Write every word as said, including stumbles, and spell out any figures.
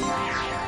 Wow.